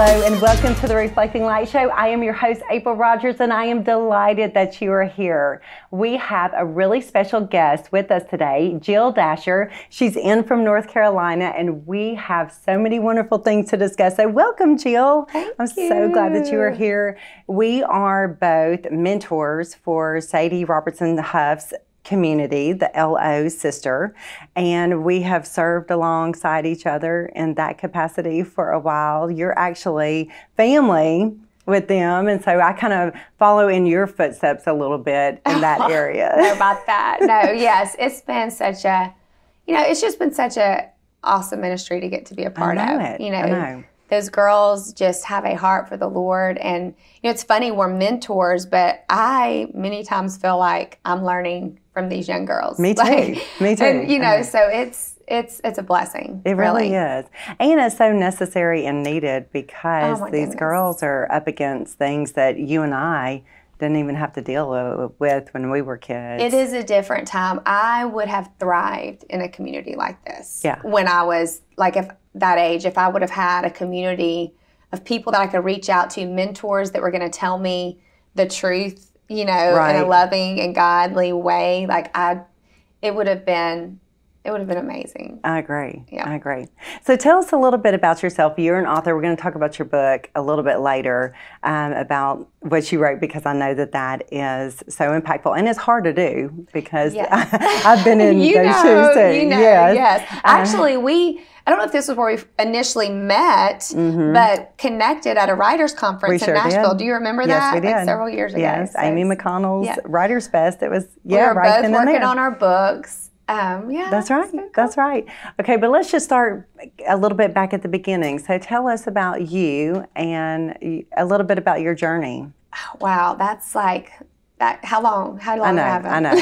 Hello and welcome to the Reflecting Light Show. I am your host, April Rogers, and I am delighted that you are here. We have a really special guest with us today, Jill Dasher. She's in from North Carolina, and we have so many wonderful things to discuss. So welcome, Jill. Thank you. I'm so glad that you are here. We are both mentors for Sadie Robertson Huff's community, the LO sister, and we have served alongside each other in that capacity for a while. You're actually family with them, and so I kind of follow in your footsteps a little bit in that area. I don't know about that. No, yes, it's been such a, you know, it's just been such a awesome ministry to get to be a part of. You know, I know. Those girls just have a heart for the Lord, and you know, it's funny, we're mentors, but I many times feel like I'm learning from these young girls. Me too. Like, me too. And, you know, so it's a blessing. It really is, and it's so necessary and needed because these girls are up against things that you and I didn't even have to deal with when we were kids. It is a different time. I would have thrived in a community like this. Yeah. When I was like that age, if I would have had a community of people that I could reach out to, mentors that were going to tell me the truth. You know, in a loving and godly way, like it would have been amazing. I agree. Yeah. I agree. So tell us a little bit about yourself. You're an author. We're going to talk about your book a little bit later, about what you wrote, because I know that that is so impactful, and it's hard to do because I've been in those shoes too. You know, yes. Actually, I don't know if this was where we initially met, but connected at a writers' conference in Nashville. Did. Do you remember that? Yes, we did. Like several years ago. Yes, so Amy McConnell's Writers' Fest. It was, we were both working on our books. That's right. So cool. That's right. Okay, but let's just start a little bit back at the beginning. So tell us about you and a little bit about your journey. Wow, that's like, how long have I know.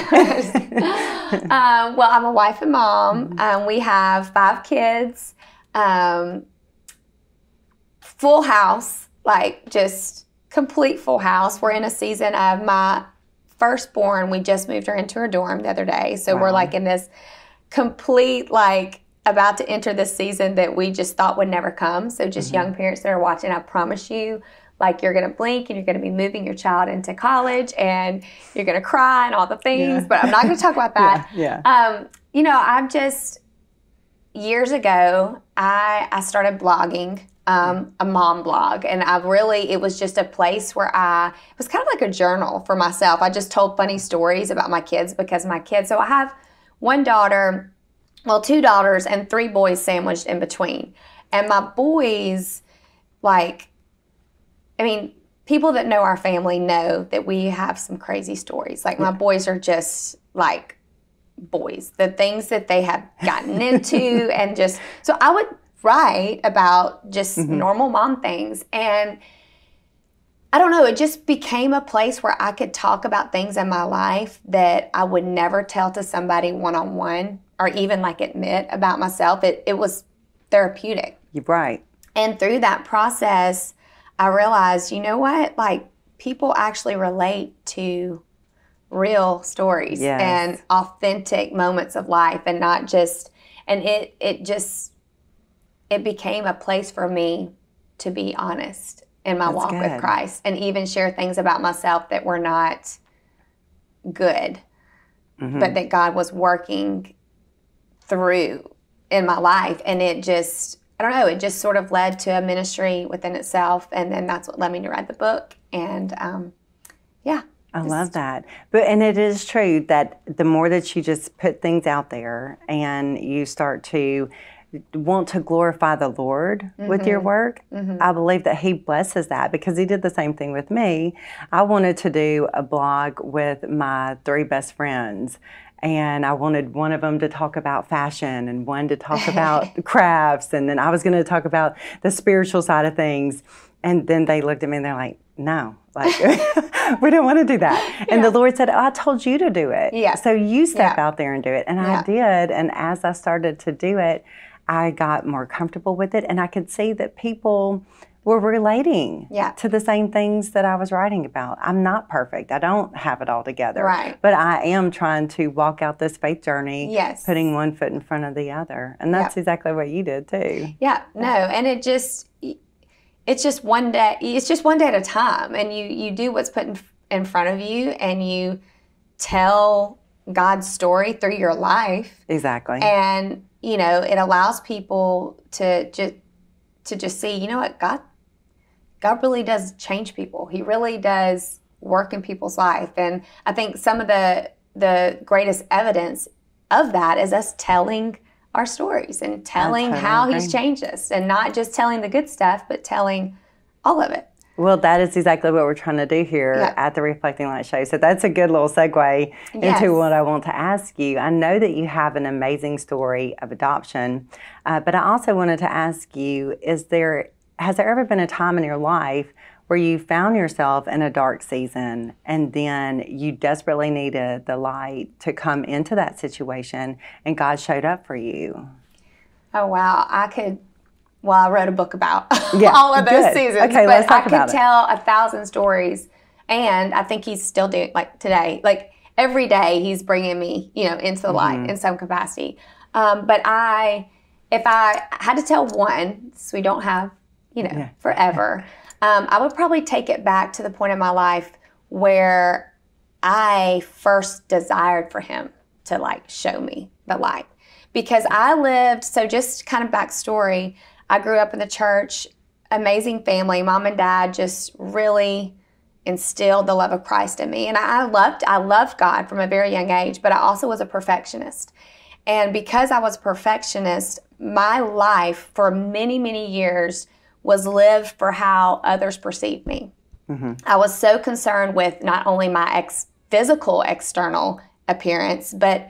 Well, I'm a wife and mom. We have 5 kids. Full house, like just complete full house. We're in a season of my firstborn. We just moved her into her dorm the other day. So we're like in this complete, like about to enter this season that we just thought would never come. So just young parents that are watching, I promise you, like you're going to blink and you're going to be moving your child into college and you're going to cry and all the things, but I'm not going to talk about that. You know, I'm just, years ago, I started blogging, a mom blog, and it was just a place where it was kind of like a journal for myself. I just told funny stories about my kids because so I have 2 daughters and 3 boys sandwiched in between. And my boys, like, I mean, people that know our family know that we have some crazy stories. Like my boys are just like boys, the things that they have gotten into and just, so I would write about just normal mom things. And I don't know, it just became a place where I could talk about things in my life that I would never tell to somebody one-on-one or even like admit about myself. It was therapeutic. You're right. And through that process, I realized, you know what, like people actually relate to real stories and authentic moments of life, and not just, and it became a place for me to be honest in my walk with Christ, and even share things about myself that were not good, but that God was working through in my life. And it just, I don't know, it just sort of led to a ministry within itself, and then that's what led me to write the book. And I love that. And it is true that the more that you just put things out there and you start to want to glorify the Lord with your work, I believe that He blesses that, because He did the same thing with me. I wanted to do a blog with my 3 best friends, and I wanted one of them to talk about fashion and one to talk about crafts, and then I was going to talk about the spiritual side of things. And then they looked at me and they're like, no, like we don't want to do that. And the Lord said, oh, I told you to do it. So you step out there and do it. And I did. And as I started to do it, I got more comfortable with it, and I could see that people were relating to the same things that I was writing about. I'm not perfect. I don't have it all together. Right. But I am trying to walk out this faith journey, putting one foot in front of the other. And that's exactly what you did too. Yeah, no, and it just, it's just one day. It's just one day at a time, and you do what's put in front of you, and you tell God's story through your life. Exactly. And you know, it allows people to just see, you know what, God really does change people. He really does work in people's life. And I think some of the greatest evidence of that is us telling our stories and telling how He's changed us, and not just telling the good stuff, but telling all of it. Well, that is exactly what we're trying to do here at the Reflecting Light Show. So that's a good little segue into what I want to ask you. I know that you have an amazing story of adoption, but I also wanted to ask you, has there ever been a time in your life where you found yourself in a dark season and then you desperately needed the light to come into that situation and God showed up for you? Oh, wow. I wrote a book about all of those seasons, but I could tell 1,000 stories, and I think He's still doing, like today, like every day He's bringing me, you know, into the light in some capacity. But if I had to tell one, so we don't have, you know, forever, I would probably take it back to the point in my life where I first desired for Him to like show me the light, because I lived, so just kind of backstory, I grew up in the church, amazing family. Mom and Dad just really instilled the love of Christ in me. And I loved God from a very young age, but I also was a perfectionist. And because I was a perfectionist, my life for many, many years was lived for how others perceived me. I was so concerned with not only my physical external appearance, but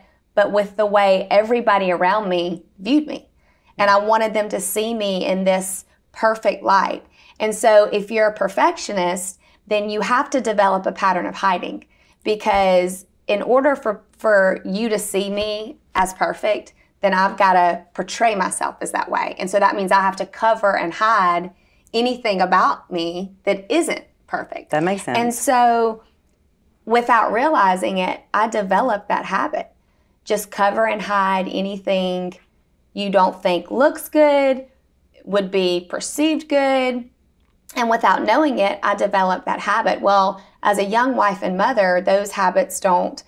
with the way everybody around me viewed me. And I wanted them to see me in this perfect light. And so if you're a perfectionist, then you have to develop a pattern of hiding, because in order for you to see me as perfect, then I've got to portray myself as that way. And so that means I have to cover and hide anything about me that isn't perfect. That makes sense. And so without realizing it, I developed that habit. Just cover and hide anything you don't think looks good, would be perceived good. And without knowing it, I developed that habit. Well, as a young wife and mother, those habits don't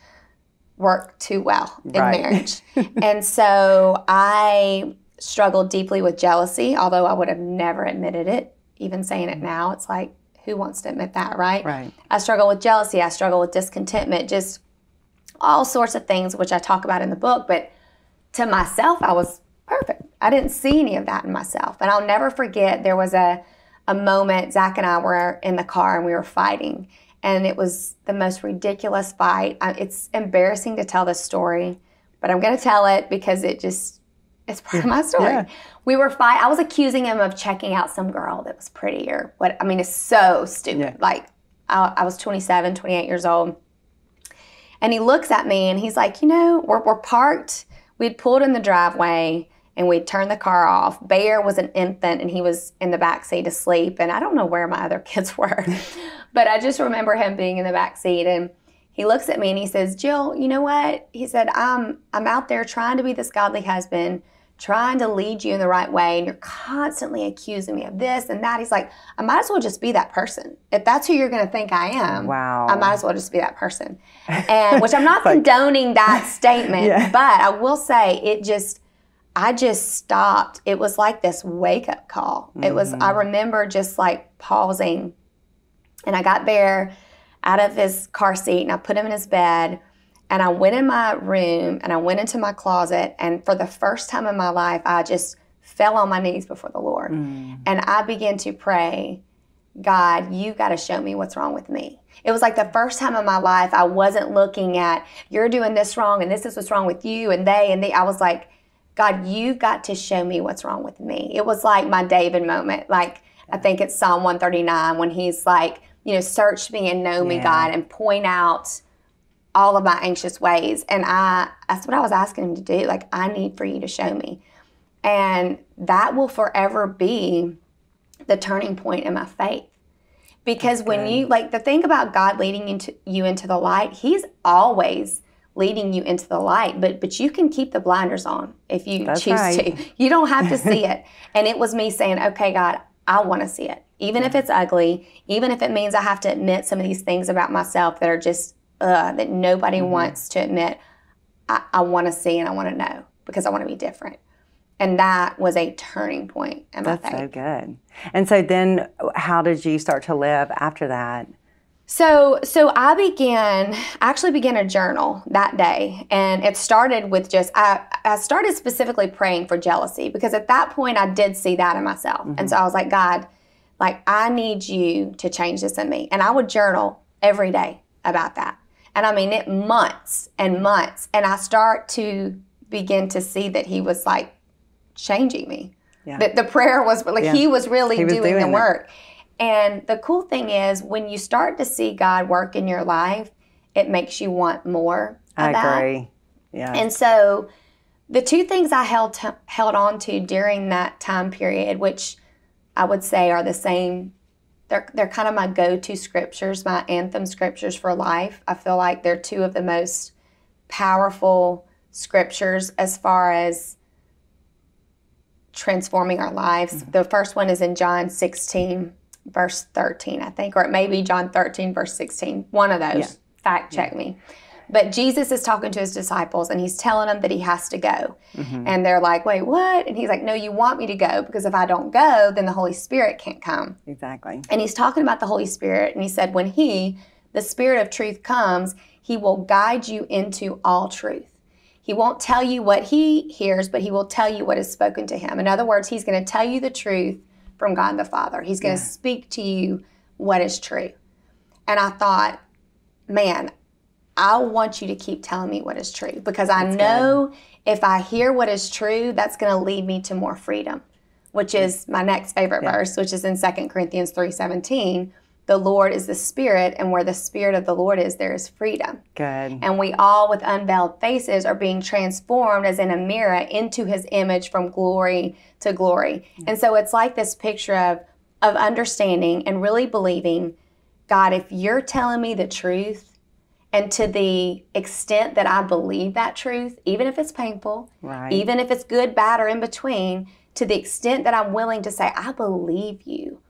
work too well in marriage. And so I struggled deeply with jealousy, although I would have never admitted it. Even saying it now, it's like, who wants to admit that, right? I struggle with jealousy. I struggle with discontentment, just all sorts of things, which I talk about in the book. But to myself, I was perfect. I didn't see any of that in myself. And I'll never forget, there was a moment, Zach and I were in the car and we were fighting. And it was the most ridiculous fight. It's embarrassing to tell this story, but I'm going to tell it because it's part of my story. We were fighting. I was accusing him of checking out some girl that was prettier. I mean, it's so stupid. Like, I was 27, 28 years old. And he looks at me and he's like, you know, we're parked. We'd pulled in the driveway and we'd turned the car off. Bear was an infant and he was in the backseat asleep. And I don't know where my other kids were, but I just remember him being in the backseat. And he looks at me and he says, Jill, you know what? He said, I'm out there trying to be this godly husband, trying to lead you in the right way. And you're constantly accusing me of this and that. He's like, I might as well just be that person. If that's who you're going to think I am, I might as well just be that person. And which I'm not condoning that statement, but I will say I just stopped. It was like this wake up call. It was, I remember just like pausing, and I got Bear out of his car seat and I put him in his bed. And I went in my room and I went into my closet, and for the first time in my life, I just fell on my knees before the Lord. And I began to pray, God, you got to show me what's wrong with me. It was like the first time in my life I wasn't looking at, you're doing this wrong and this is what's wrong with you and they and they. I was like, God, you got to show me what's wrong with me. It was like my David moment. Like, I think it's Psalm 139 when he's like, you know, search me and know me, God, and point out all of my anxious ways. And that's what I was asking him to do. Like, I need for you to show me. And that will forever be the turning point in my faith. Because when you, like, the thing about God leading you into the light, He's always leading you into the light, but you can keep the blinders on if you choose to. You don't have to see it. And it was me saying, okay, God, I want to see it. even if it's ugly, even if it means I have to admit some of these things about myself that are just, that nobody wants to admit. I want to see and I want to know because I want to be different. And that was a turning point in my faith. That's so good. And so then how did you start to live after that? So I actually began a journal that day, and it started with just, I started specifically praying for jealousy, because at that point I did see that in myself. Mm-hmm. And so I was like, God, like, I need you to change this in me. And I would journal every day about that. And I mean it months and months. And I start to begin to see that he was like changing me. Yeah. That the prayer was like, yeah, he was really doing the work. And the cool thing is, when you start to see God work in your life, it makes you want more of that. I agree. Yeah. And so the two things I held on to during that time period, which I would say are the same, they're kind of my go-to scriptures, my anthem scriptures for life. I feel like they're two of the most powerful scriptures as far as transforming our lives. Mm-hmm. The first one is in John 16, verse 13, I think, or it may be John 13, verse 16. One of those. Yeah. Fact check me. But Jesus is talking to his disciples, and he's telling them that he has to go. Mm-hmm. And they're like, wait, what? And he's like, no, you want me to go, because if I don't go, then the Holy Spirit can't come. Exactly. And he's talking about the Holy Spirit, and he said, when he, the Spirit of truth, comes, he will guide you into all truth. He won't tell you what he hears, but he will tell you what is spoken to him. In other words, he's going to tell you the truth from God the Father. He's going to speak to you what is true. And I thought, man, I want you to keep telling me what is true, because I know if I hear what is true, that's going to lead me to more freedom, which is my next favorite verse, which is in 2 Corinthians 3:17. The Lord is the Spirit, and where the Spirit of the Lord is, there is freedom. Good. And we all with unveiled faces are being transformed as in a mirror into his image from glory to glory. Mm-hmm. And so it's like this picture of understanding and really believing, God, if you're telling me the truth, and to the extent that I believe that truth, even if it's painful, even if it's good, bad, or in between, to the extent that I'm willing to say, I believe you,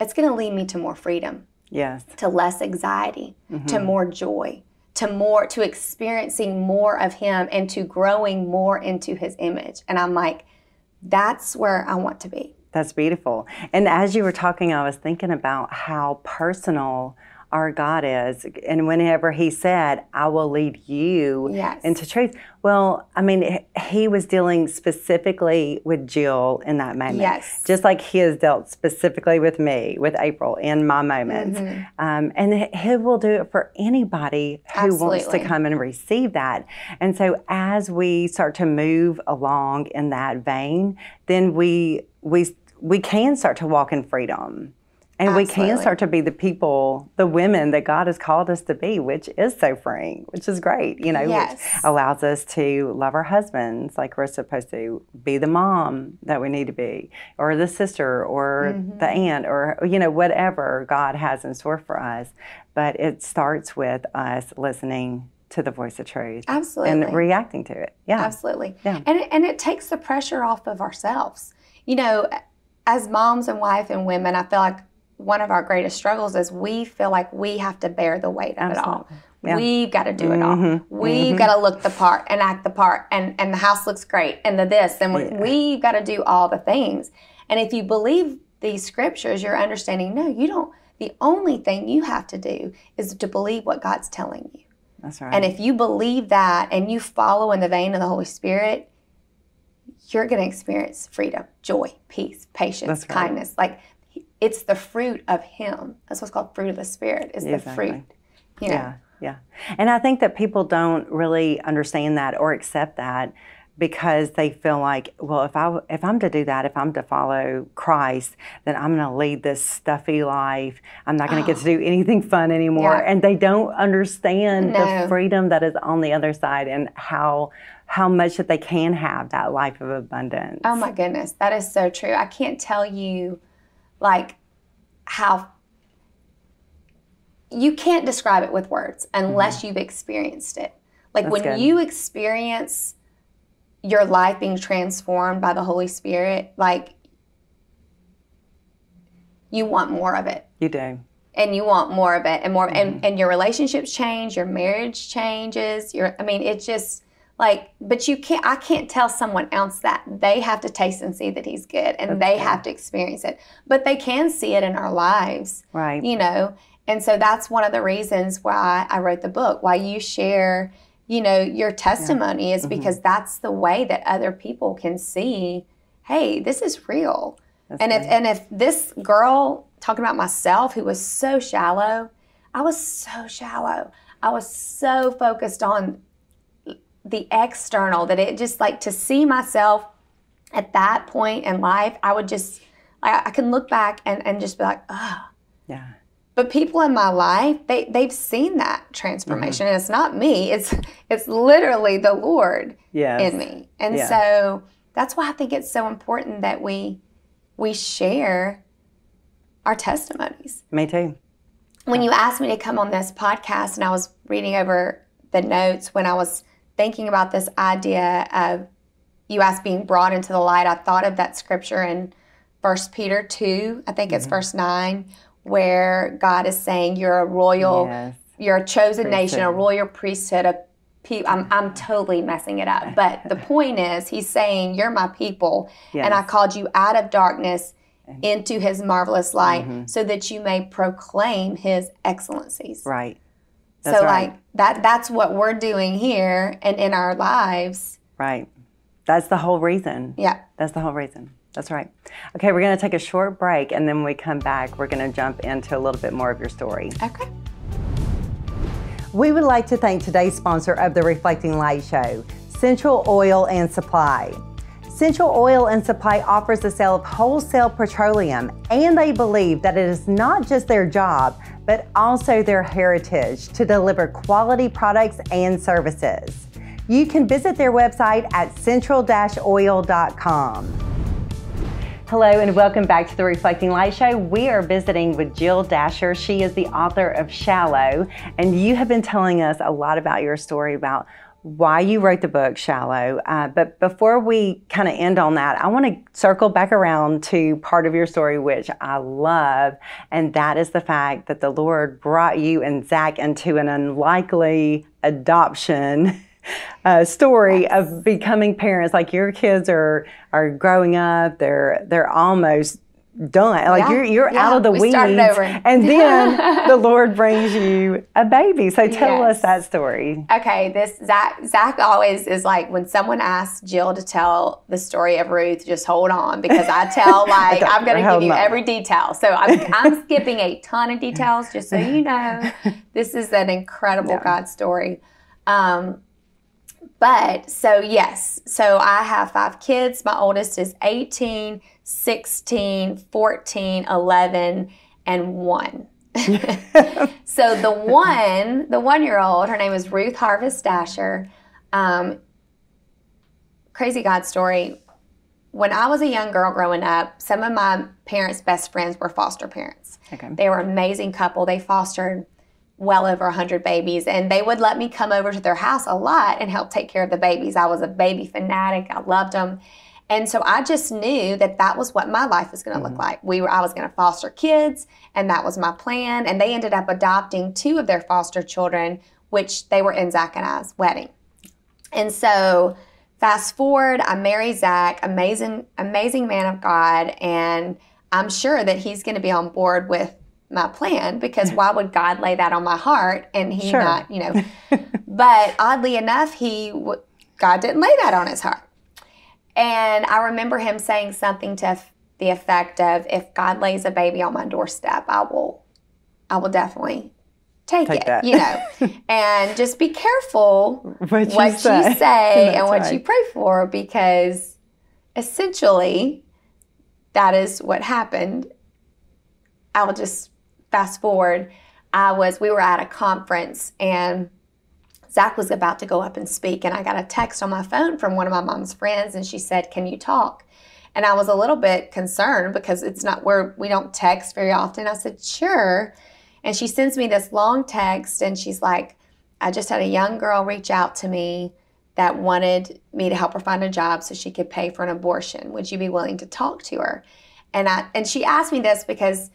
it's going to lead me to more freedom, to less anxiety, to more joy, to experiencing more of him, and to growing more into his image. And I'm like, that's where I want to be. That's beautiful. And as you were talking, I was thinking about how personal our God is, and whenever he said, I will lead you into truth. Well, I mean, he was dealing specifically with Jill in that moment. Yes. Just like he has dealt specifically with me, with April, in my moments. Mm-hmm. And he will do it for anybody who wants to come and receive that. And so as we start to move along in that vein, then we can start to walk in freedom. And we can start to be the people, the women that God has called us to be, which is so freeing, which is great, you know, which allows us to love our husbands like we're supposed to, be the mom that we need to be, or the sister, or the aunt, or, you know, whatever God has in store for us. But it starts with us listening to the voice of truth. Absolutely. And reacting to it. Yeah. Absolutely. Yeah. And it takes the pressure off of ourselves. You know, as moms and wife and women, I feel like one of our greatest struggles is we feel like we have to bear the weight of it all. Yeah. We've got to do it all. We've got to look the part and act the part, and the house looks great, and the this, and we've got to do all the things. And if you believe these scriptures, you're understanding, no, you don't. The only thing you have to do is to believe what God's telling you. That's right. And if you believe that and you follow in the vein of the Holy Spirit, you're going to experience freedom, joy, peace, patience, kindness. Like, it's the fruit of him. That's what's called fruit of the Spirit, is the fruit. You know? Yeah. And I think that people don't really understand that or accept that, because they feel like, well, if I'm to do that, if I'm to follow Christ, then I'm going to lead this stuffy life. I'm not going to get to do anything fun anymore. Yeah. And they don't understand the freedom that is on the other side, and how much that they can have that life of abundance. Oh my goodness. That is so true. I can't tell you, like, how you can't describe it with words unless you've experienced it. Like, that's when you experience your life being transformed by the Holy Spirit, like, you want more of it. You do. And you want more of it and more. Mm-hmm. And your relationships change, your marriage changes. I mean, it's just like, but you can't, I can't tell someone else that. They have to taste and see that he's good, and okay. they have to experience it. But they can see it in our lives. Right. You know, and so that's one of the reasons why I wrote the book, why you share, you know, your testimony yeah. is because mm-hmm. that's the way that other people can see, hey, this is real. That's and right. if this girl, talking about myself, who was so shallow, I was so shallow. I was so focused on the external that it just like to see myself at that point in life, I would just, I can look back and just be like, oh. Yeah. But people in my life, they've seen that transformation. Mm-hmm. And it's not me. It's literally the Lord yes. in me. And yeah. so that's why I think it's so important that we share our testimonies. Me too. When you asked me to come on this podcast, and I was reading over the notes when I was thinking about this idea of you asked being brought into the light, I thought of that scripture in 1 Peter 2, I think mm-hmm. it's verse 9, where God is saying you're a royal, yes. you're a chosen priesthood. Nation, a royal priesthood, a I'm totally messing it up. But the point is, he's saying, you're my people, yes. and I called you out of darkness into his marvelous light mm-hmm. so that you may proclaim his excellencies. Right. That's so right. like that's what we're doing here and in our lives. Right. That's the whole reason. Yeah. That's the whole reason. That's right. Okay, we're going to take a short break, and then when we come back, we're going to jump into a little bit more of your story. Okay. We would like to thank today's sponsor of the Reflecting Light Show, Central Oil and Supply. Central Oil and Supply offers the sale of wholesale petroleum, and they believe that it is not just their job, but also their heritage to deliver quality products and services. You can visit their website at central-oil.com. Hello and welcome back to the Reflecting Light Show. We are visiting with Jill Dasher. She is the author of Shallow, and you have been telling us a lot about your story, about why you wrote the book Shallow. But before we kind of end on that, I want to circle back around to part of your story, which I love, and that is the fact that the Lord brought you and Zach into an unlikely adoption story yes. of becoming parents. Like your kids are growing up, they're almost done. Like yeah. you're yeah. out of the weeds, and then the Lord brings you a baby. So tell yes. us that story. Okay, this Zach always is like, when someone asks Jill to tell the story of Ruth, just hold on, because I tell like I'm going to give you every detail. So I'm skipping a ton of details, just so you know. This is an incredible yeah. God story. But so yes, so I have 5 kids. My oldest is 18, 16, 14, 11, and 1. So the 1-year-old, her name is Ruth Harvest Dasher. Crazy God story. When I was a young girl growing up, some of my parents' best friends were foster parents. Okay. They were an amazing couple. They fostered well over 100 babies, and they would let me come over to their house a lot and help take care of the babies. I was a baby fanatic. I loved them. And so I just knew that that was what my life was going to mm-hmm. look like. I was going to foster kids, and that was my plan. And they ended up adopting 2 of their foster children, which they were in Zach and I's wedding. And so fast forward, I marry Zach, amazing man of God, and I'm sure that he's going to be on board with my plan, because why would God lay that on my heart and he sure. not, you know. But oddly enough, God didn't lay that on his heart. And I remember him saying something to the effect of, if God lays a baby on my doorstep, I will definitely take it, that. You know. And just be careful what you say and what right. you pray for, because essentially that is what happened. I will just fast forward. We were at a conference, and Zach was about to go up and speak, and I got a text on my phone from one of my mom's friends, and she said, "Can you talk?" And I was a little bit concerned, because it's not where we don't text very often. I said, "Sure." And she sends me this long text, and she's like, "I just had a young girl reach out to me that wanted me to help her find a job so she could pay for an abortion. Would you be willing to talk to her?" And she asked me this because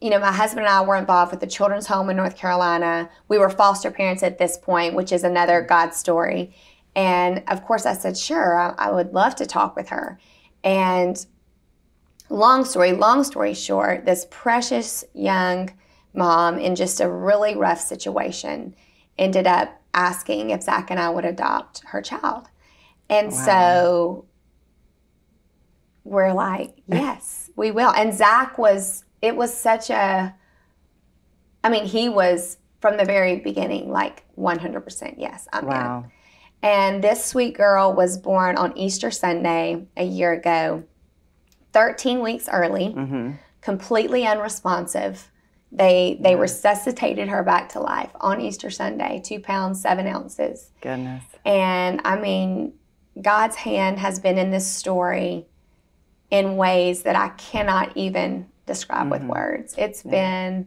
you know, my husband and I were involved with the children's home in North Carolina. We were foster parents at this point, which is another God story. And of course I said, sure, I would love to talk with her. And long story short, this precious young mom in just a really rough situation ended up asking if Zach and I would adopt her child. And wow. So we're like, yes, we will. And Zach was, it was such a, I mean, he was from the very beginning, like 100% yes, I'm wow. in. And this sweet girl was born on Easter Sunday a year ago, 13 weeks early, mm-hmm. completely unresponsive. They yeah. resuscitated her back to life on Easter Sunday, 2 pounds, 7 ounces. Goodness. And I mean, God's hand has been in this story in ways that I cannot even describe mm-hmm. with words. It's yeah.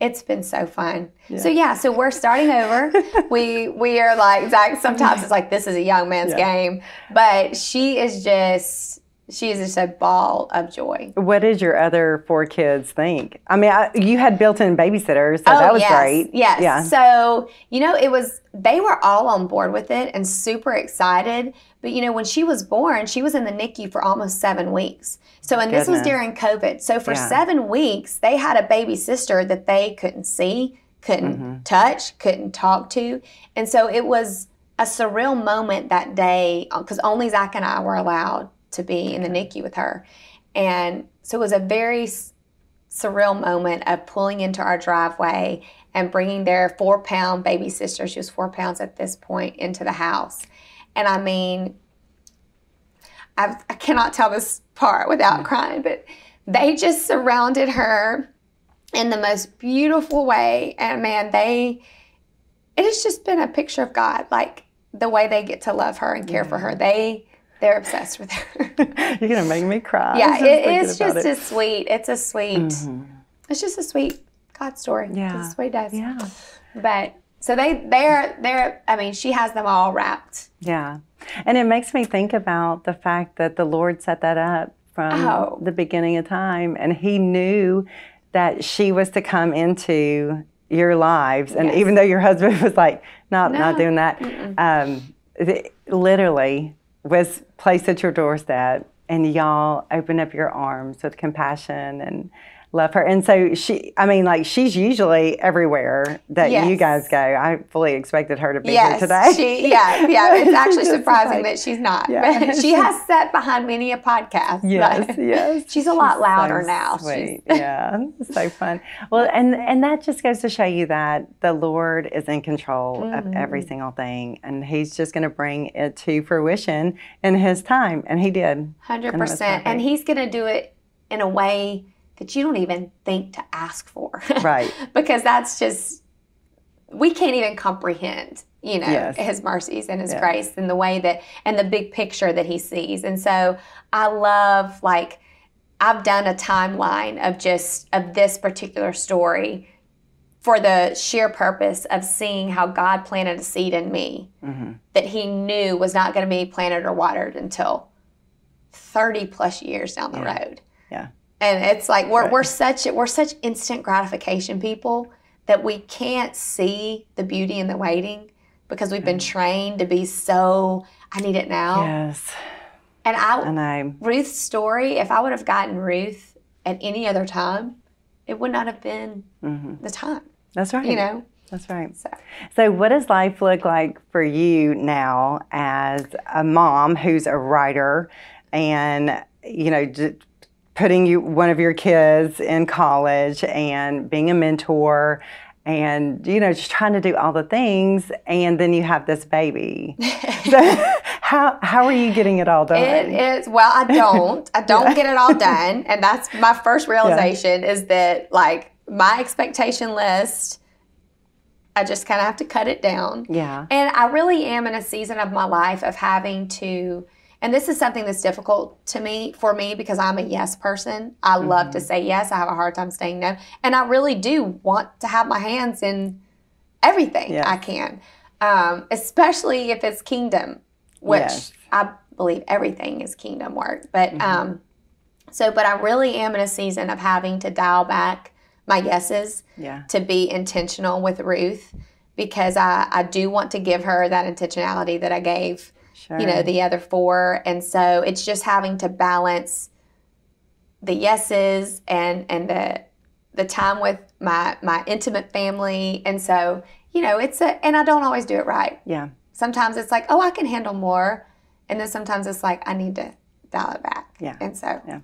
It's been so fun. Yeah. So yeah, so we're starting over. we are like, Zach, sometimes it's like, this is a young man's yeah. game, but she is just a ball of joy. What did your other 4 kids think? I mean, you had built-in babysitters, so that was yes, great. Yes, yeah. So, you know, they were all on board with it and super excited. But, you know, when she was born, she was in the NICU for almost 7 weeks. So, and Goodness. This was during COVID. So for yeah. 7 weeks, they had a baby sister that they couldn't see, couldn't mm-hmm. touch, couldn't talk to. And so it was a surreal moment that day because only Zach and I were allowed to be in the NICU with her. And so it was a very surreal moment of pulling into our driveway and bringing their 4-pound baby sister, she was 4 pounds at this point, into the house. And I mean, I cannot tell this part without mm-hmm. crying, but they just surrounded her in the most beautiful way. And man, it has just been a picture of God, like the way they get to love her and care mm-hmm. for her. They're obsessed with her. You're gonna make me cry. Yeah, it's just a sweet mm-hmm. it's just a sweet God story. Yeah. That's what he does. Yeah. But so they're I mean, she has them all wrapped. Yeah. And it makes me think about the fact that the Lord set that up from the beginning of time, and he knew that she was to come into your lives. And yes. even though your husband was like, not doing that, literally was placed at your doorstep, and y'all opened up your arms with compassion and love her. And so she's usually everywhere that yes. you guys go. I fully expected her to be yes, here today. It's actually surprising that she's not. Yeah. But she has sat behind many a podcast. Yes. She's a lot louder so now. Sweet. Yeah, so fun. Well, and that just goes to show you that the Lord is in control mm-hmm. of every single thing, and he's just going to bring it to fruition in his time, and he did. 100%. And he's going to do it in a way that you don't even think to ask for. Right. Because that's just, we can't even comprehend, you know, yes. his mercies and his yes. grace and the way that, and the big picture that he sees. And so I love, like, I've done a timeline of this particular story for the sheer purpose of seeing how God planted a seed in me mm-hmm. that he knew was not going to be planted or watered until 30 plus years down the yeah. road. Yeah. And it's like we're such instant gratification people that we can't see the beauty in the waiting because we've been trained to be so, I need it now. Yes. And Ruth's story, if I would have gotten Ruth at any other time, it would not have been mm-hmm. the time. That's right. You know? That's right. So what does life look like for you now as a mom who's a writer and, you know, putting one of your kids in college and being a mentor and, you know, just trying to do all the things, and then you have this baby. So how are you getting it all done? I don't get it all done. And that's my first realization yeah. is that, like, my expectation list, I just kind of have to cut it down. Yeah. And I really am in a season of my life of having to, and this is something that's difficult for me because I'm a yes person. I mm-hmm. love to say yes. I have a hard time saying no. And I really do want to have my hands in everything yes. I can, especially if it's kingdom, which yes. I believe everything is kingdom work. But I really am in a season of having to dial back my yeses, to be intentional with Ruth, because I do want to give her that intentionality that I gave, you know, the other four. And so it's just having to balance the yeses and the time with my intimate family. And so, you know, it's and I don't always do it right. Yeah. Sometimes it's like, oh, I can handle more. And then sometimes it's like, I need to dial it back. Yeah. And so. Yeah.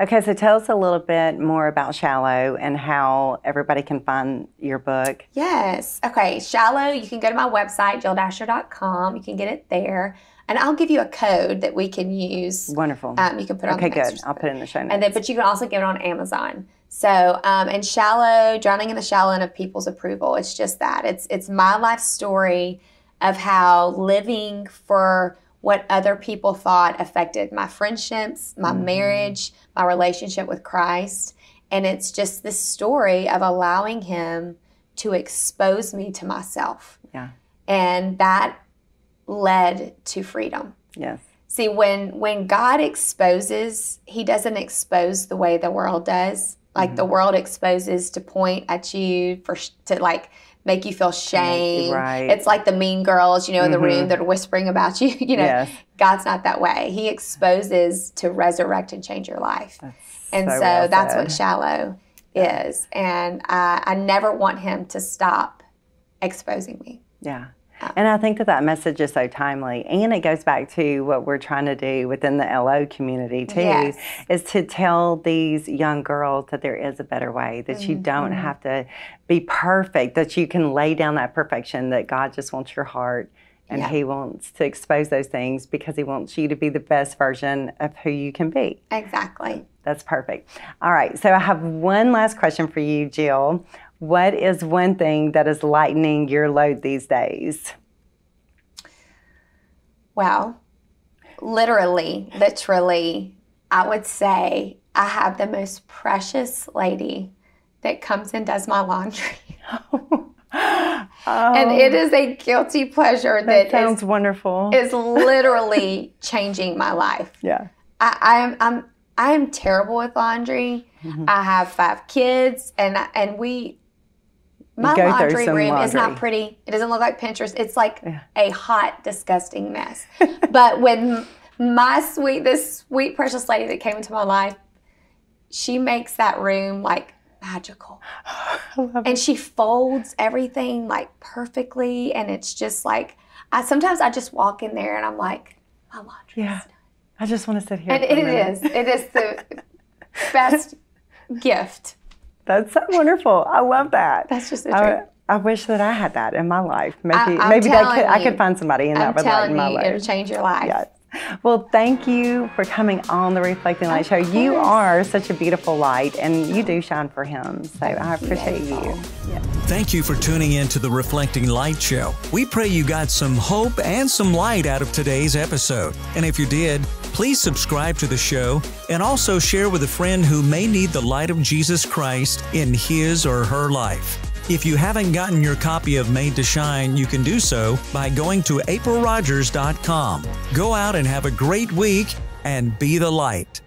Okay, so tell us a little bit more about Shallow and how everybody can find your book. Yes. Okay, Shallow, you can go to my website, jilldasher.com. You can get it there. And I'll give you a code that we can use. Wonderful. You can put it on the notes. Okay, good. I'll put it in the show notes. And then, but you can also get it on Amazon. So, and Shallow, drowning in the shallow end of people's approval. It's just that. It's my life story of how living for what other people thought affected my friendships, my marriage, my relationship with Christ. And it's just this story of allowing him to expose me to myself. Yeah. And that led to freedom. Yes. See, when God exposes, he doesn't expose the way the world does. Like the world exposes to point at you, to like make you feel shame. Right. It's like the mean girls, you know, in the room that are whispering about you. You know, God's not that way. He exposes to resurrect and change your life. And so that's what Shallow is. And I never want him to stop exposing me. Yeah. And I think that that message is so timely, and it goes back to what we're trying to do within the LO community too, is to tell these young girls that there is a better way, that you don't have to be perfect, that you can lay down that perfection, that God just wants your heart, and he wants to expose those things because he wants you to be the best version of who you can be. Exactly. That's perfect. All right, so I have one last question for you, Jill. What is one thing that is lightening your load these days? Well, literally, I would say I have the most precious lady that comes and does my laundry. And it is a guilty pleasure that sounds wonderful. It's literally changing my life. Yeah. I am terrible with laundry. I have 5 kids, and we... My laundry room is not pretty. It doesn't look like Pinterest. It's like a hot, disgusting mess. But when this sweet, precious lady that came into my life, she makes that room like magical. And she folds everything like perfectly. And it's just like, sometimes I just walk in there and I'm like, my laundry's done. I just want to sit here. And it is the best gift. That's so wonderful. I love that. That's just a dream. I wish that I had that in my life. Maybe I could find somebody in that would lighten my life. It'll change your life. Yeah. Well, thank you for coming on the Reflecting Light Show. You are such a beautiful light, and you do shine for him. So I appreciate you. Yeah. Thank you for tuning in to the Reflecting Light Show. We pray you got some hope and some light out of today's episode. And if you did, please subscribe to the show and also share with a friend who may need the light of Jesus Christ in his or her life. If you haven't gotten your copy of Made to Shine, you can do so by going to aprilrogers.com. Go out and have a great week and be the light.